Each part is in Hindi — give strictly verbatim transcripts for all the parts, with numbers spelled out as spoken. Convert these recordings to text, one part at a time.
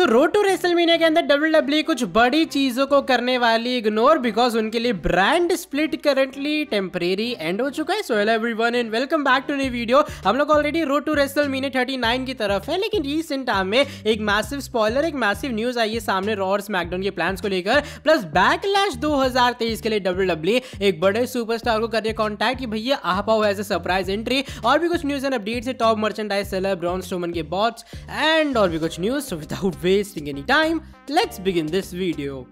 तो रोड टू रेसलमेनिया के अंदर डब्ल्यू डब्ल्यू कुछ बड़ी चीजों को करने वाली इग्नोर बिकॉज उनके लिए brand split currently temporary end हो चुका है। So hello everyone and welcome back to new video. हम लोग ऑलरेडी रोड टू रेसलमेनिया उनतालीस की तरफ है, लेकिन रिसेंट टाइम में एक मैसिव स्पॉइलर एक मैसिव न्यूज आई है सामने रॉ और स्मैकडाउन के प्लान्स को लेकर, प्लस बैकलैश दो हजार तेईस के लिए डब्ल्यू डब्ल्यू एक बड़े सुपरस्टार को करके कॉन्टैक्ट कि भैया आ पाओ एज ए सरप्राइज एंट्री, और भी कुछ न्यूज एंड अपडेट्स है top merchandise seller Braun Strowman के बॉट्स एंड और भी कुछ news. Without wasting any time, let's begin this video.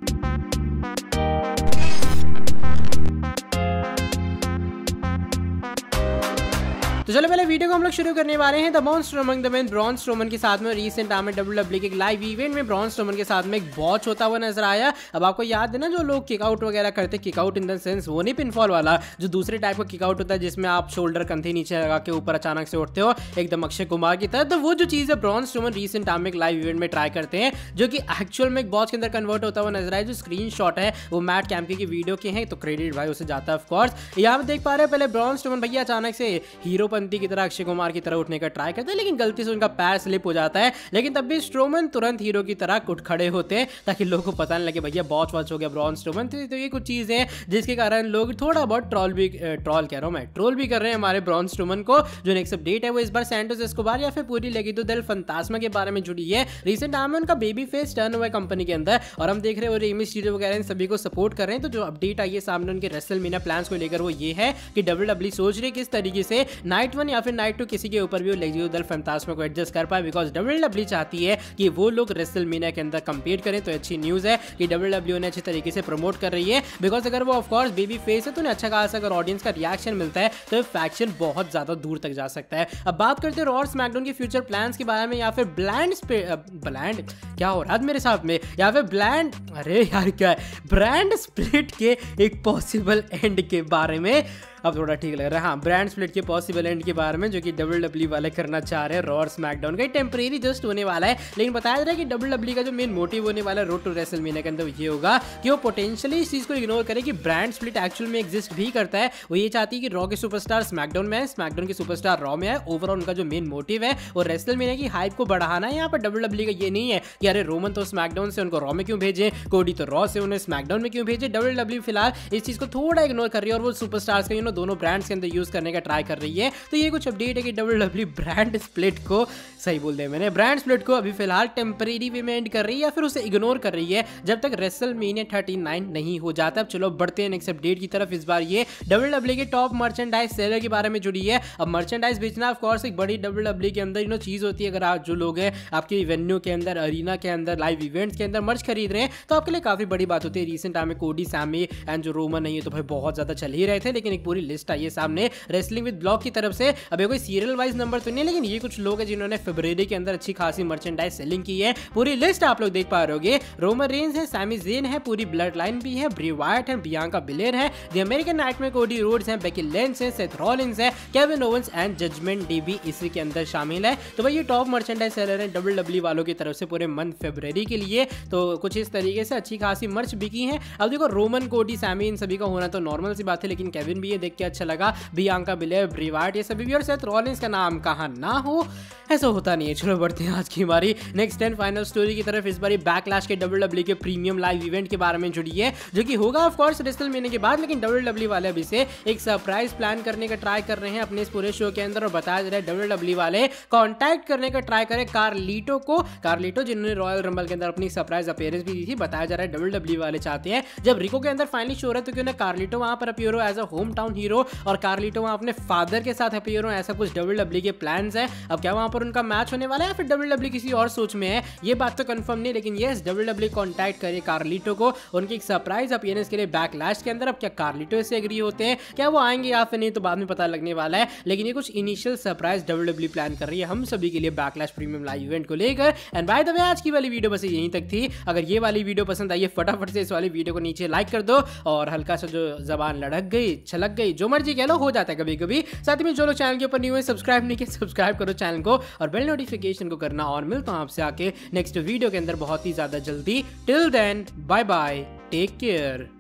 तो चलो पहले वीडियो को हम लोग शुरू करने वाले हैं the Braun Strowman the man Braun Strowman के साथ में। रिसेंट आम डब्ल्यू डब्ल्यू के एक लाइव इवेंट में ब्रॉन स्ट्रोमन के साथ में एक बॉच होता हुआ नजर आया। अब आपको याद है ना, जो लोग किकआउट वगैरह करते, किकआउट इन द सेंस वो नहीं पिनफॉल वाला, जो दूसरे टाइप का किकआउट होता है जिसमें आप शोल्डर कंधे नीचे लगा के ऊपर अचानक से उठते हो एकदम अक्षय कुमार की तरह, तो वो जो चीज़ है ब्रॉन स्ट्रोमन रिसेंट आम एक लाइव इवेंट में ट्राई करते हैं, जो कि एक्चुअल में एक बॉच के अंदर कन्वर्ट होता हुआ नजर आया। जो स्क्रीन शॉट है वो मैट कैम्पी की वीडियो के हैं, तो क्रेडिट भाई उसे जाता है ऑफकोर्स। यहाँ पर देख पा रहे हैं पहले ब्रॉन स्ट्रोमन भैया अचानक से हीरो की तरह अक्षय कुमार की तरह उठने का ट्राई करते हैं, लेकिन गलती से उनका पैर स्लिप हो जाता है, लेकिन तब भी स्ट्रोमन तुरंत हीरो की तरह उठ खड़े होते हैं ताकि लोगों को पता नहीं लगे भैया बॉच वॉच हो गया ब्रॉन स्ट्रोमन। तो ये कुछ चीजें हैं जिसके कारण लोग थोड़ा बहुत ट्रॉल भी ट्रॉल कह रहा हूं मैं ट्रोल भी कर रहे हैं हमारे ब्रॉन स्ट्रोमन को। जो नेक्स्ट अपडेट है वो इस बार सैंटोस एस्कोबार या फिर पूरी लगी तो दिल फंतास्मा के बारे में जुड़ी है। रिसेंट आम उनका बेबी फेस टर्न हुआ है कंपनी के अंदर, और हम देख रहे हैं रेमी स्टूडियो वगैरह इन सभी को सपोर्ट कर रहे हैं। तो जो अपडेट आई है सामने उनके रेसलमेनिया प्लान्स को लेकर वो ये है कि डब्ल्यू डब्ल्यू सोच रही है किस तरीके से नाइट वन या फिर नाइट टू किसी के ऊपर भी लेग्यूडल फैंटास्मा को एडजस्ट कर पाए, बिकॉज डब्ल्यू डब्ल्यू चाहती है कि वो लोग रेसलमेनिया के अंदर कंपेयर करें। तो अच्छी न्यूज़ है कि डब्ल्यू डब्ल्यू ने अच्छे तरीके से प्रमोट कर रही है, बिकॉज अगर वो ऑफकोर्स बेबी फेस है तो उन्हें अच्छा खासा अगर ऑडियंस का रिएक्शन मिलता है तो फैक्शन बहुत ज़्यादा दूर तक जा सकता है। अब बात करते हैं रॉ और स्मैकडाउन के फ्यूचर प्लान्स के बारे में, या फिर ब्लैंड ब्लैंड क्या हो रहा है मेरे साथ में, या फिर ब्लैंड अरे यार क्या है ब्रांड स्प्लिट के एक पॉसिबल एंड के बारे में। अब थोड़ा ठीक लग रहा है हाँ, ब्रांड स्प्लिट के पॉसिबल एंड के बारे में जो कि डब्ल्यू डब्ल्यू वाले करना चाह रहे हैं रॉ और स्मैकडाउन का। टेम्परेरी जस्ट होने वाला है, लेकिन बताया जा रहा है कि डब्ल्यू डब्ल्यू का जो मेन मोटिव होने वाला है रोड टू रेसलमेनिया के अंदर ये होगा कि वो पोटेंशियली इस चीज़ को इग्नोर करे कि ब्रांड स्प्लिट एक्चुअल में एग्जिस्ट भी करता है। वो ये चाहती है कि रॉ के सुपरस्टार स्मैकडाउन में है, स्मैकडाउन के सुपरस्टार रॉ में है। ओवरऑल उनका जो मेन मोटिव है वो रेसलमेनिया की हाइप को बढ़ाना है। यहाँ पर डब्ल्यू डब्ल्यू का ये नहीं है कि अरे रोमन तो स्मैकडाउन से उनको रॉ में क्यों भेजे, कोडी तो रॉ से उन्हें स्मैकडाउन में क्यों भेजे। डब्ल्यू डब्ल्यू फिलहाल इस चीज़ को थोड़ा इग्नोर कर रही है और वो सुपरस्टार्स का दोनों ब्रांड्स के अंदर यूज करने का ट्राई कर रही है। तो ये कुछ अपडेट है कि डब्ल्यू डब्ल्यू ब्रांड स्प्लिट को सही बोल दिया मैंने ब्रांड स्प्लिट को अभी फिलहाल टेम्परेरी वे में एंड कर रही है या फिर उसे इग्नोर कर रही है जब तक रेसलमेनिया उनतालीस नहीं हो जाता। अब चलो बढ़ते हैं नेक्स्ट अपडेट की तरफ। इस बार ये डब्ल्यू डब्ल्यू के टॉप मर्चेंडाइज सेलर के बारे में जुड़ी है। अब मर्चेंडाइज बेचना ऑफकोर्स एक बड़ी डब्ल्यू डब्ल्यू के अंदर यू नो चीज होती है। अगर आप जो लोग हैं आपके वेन्यू के अंदर अरीना के अंदर लाइव इवेंट्स के अंदर मर्च खरीद रहे हैं तो आपके लिए काफी बड़ी बात होती है। रिसेंट टाइम में कोडी सैमी एंड जो रोमन है ये तो भाई बहुत ज्यादा चल ही रहे थे, लेकिन एक पूरी लिस्ट आई है सामने रेसलिंग विद ब्लॉग की तरफ से। अब कोई सीरियल वाइज नंबर तो नहीं, लेकिन ये कुछ लोग हैं जिन्होंने फरवरी के अंदर अच्छी खासी मर्चेंडाइज सेलिंग की है। पूरी लिस्ट आप लोग देख पा रहे होगे। रोमन रेंज है, सैमी जेन है, पूरी ब्लड लाइन भी है, ब्री वायट है, बियांका बिलेर है, द अमेरिकन नाइट में कोडी रोड्स हैं, बेकी लेंस है, सेथ रॉलिंस है, Kevin Owens and judgement day भी इसी के अंदर शामिल है। तो भाई ये टॉप मर्चेंडाइज सेलर है डब्ल्यू डब्ल्यू वालों की तरफ से पूरे मंथ फरवरी के लिए। तो कुछ इस तरीके से अच्छी खासी मर्च बिकी है। अब देखो रोमन कोडी सैमी इन सभी का होना तो नॉर्मल सी बात है, लेकिन केविन भी ये देख के अच्छा लगा, बियांका बिलेर ब्रीवार्ट ये सभी भी, और सेथ रॉलिंस का नाम कहाँ ना हो ऐसा होता नहीं है। चलो बढ़ते हैं आज की हमारी नेक्स्ट एंड फाइनल स्टोरी की तरफ। इस बार बैकलैश के डब्ल्यू डब्ल्यू के प्रीमियम लाइव इवेंट के बारे में जुड़ी है जो कि होगा ऑफ कोर्स रेसलमेनिया के बाद, लेकिन डब्ल्यू डब्ल्यू वाले अभी से एक सरप्राइज प्लान करने का ट्राई कर रहे हैं अपने इस पूरे शो के अंदर। और बताया जा रहा है डब्ल्यू डब्ल्यू वाले कॉन्टैक्ट करने का ट्राई करें कार्लिटो को, कार्लिटो जिन्होंने रॉयल रंबल के अंदर अपनी सरप्राइज अपीयरेंस भी दी थी। बताया जा रहा है डब्ल्यू डब्ल्यू वाले चाहते हैं जब रिको के अंदर फाइनली शो रहा है तो क्यों ना कार्लिटो वहां पर अपीयर हो as a home town hero, और कार्लिटो वहां अपने फादर के साथ अपीयर हो, ऐसा कुछ डब्ल्यू डब्ल्यू के प्लान्स है। अब क्या वहां पर उनका मैच होने वाला है या फिर डब्ल्यू डब्ल्यू किसी और सोच में है ये बात तो कंफर्म नहीं, लेकिन यस डब्ल्यू डब्ल्यू कॉन्टैक्ट करे कार्लिटो को उनकी एक सरप्राइज अपीयरेंस के लिए बैकलैश के अंदर। अब क्या कार्लिटो से एग्री होते हैं, क्या वो आएंगे या फिर नहीं तो बाद में पता लगने वाला है, लेकिन ये कुछ initial surprise W W plan कर रही है हम सभी के लिए बैकलैश प्रीमियम लाइव इवेंट को लेकर। एंड बाय द वे आज की वाली वीडियो बस यहीं तक थी। अगर ये वाली वीडियो पसंद आई है फटाफट से इस वाली वीडियो को नीचे लाइक कर दो, और हल्का सा जो जबान लड़क गई छलक गई जो मर्जी कह लो हो जाता है कभी कभी। साथ में जो लोग चैनल के ऊपर न्यू है सब्सक्राइब नहीं किया सब्सक्राइब करो चैनल को और बेल नोटिफिकेशन को करना, और मिलता हूं आपसे आके नेक्स्ट वीडियो के अंदर बहुत ही ज्यादा जल्दी। Till then bye bye, take care.